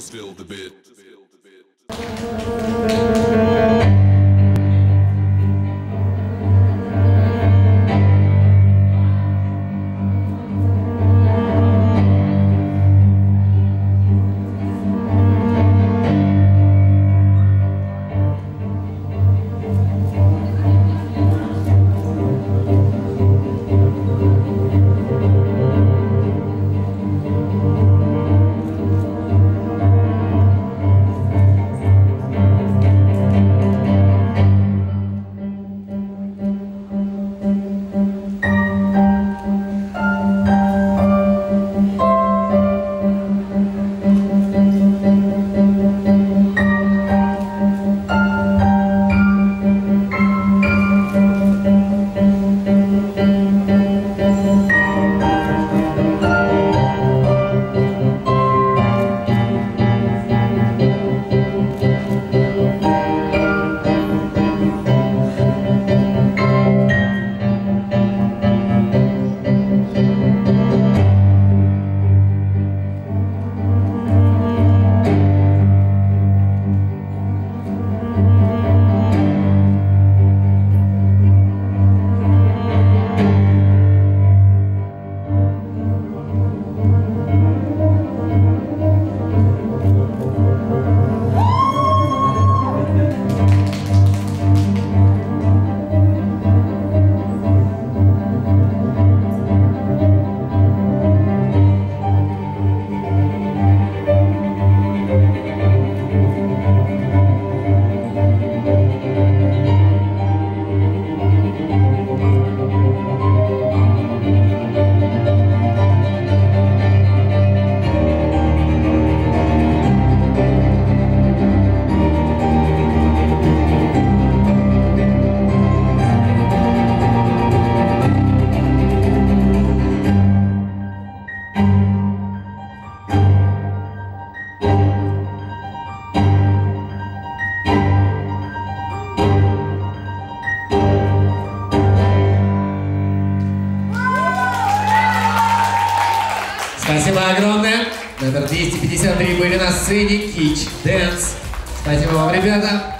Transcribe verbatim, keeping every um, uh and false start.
just feel the beat. Спасибо огромное. Номер двести пятьдесят три были на сцене Kitsch Dance. Спасибо вам, ребята.